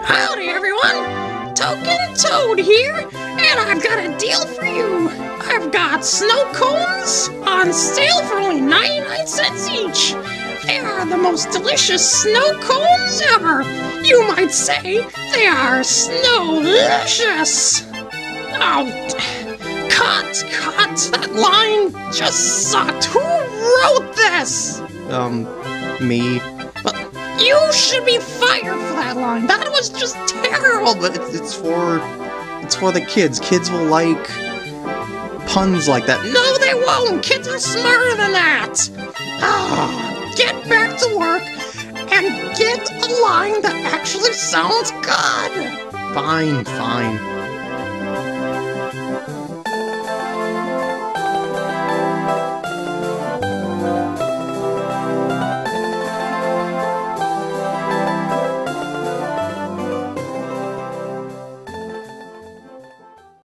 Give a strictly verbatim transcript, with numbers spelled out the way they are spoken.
Howdy everyone, Token Toad here, and I've got a deal for you. I've got snow cones on sale for only ninety-nine cents each. They are the most delicious snow cones ever. You might say they are snow-licious. Oh, cut, cut, that line just sucked. Who wrote this? Um, me. But you should be fired for that line. That was just terrible. But it's, it's for, it's for the kids. Kids will like puns like that. No, they won't. Kids are smarter than that. Ah, get back to work and get a line that actually sounds good. Fine, fine.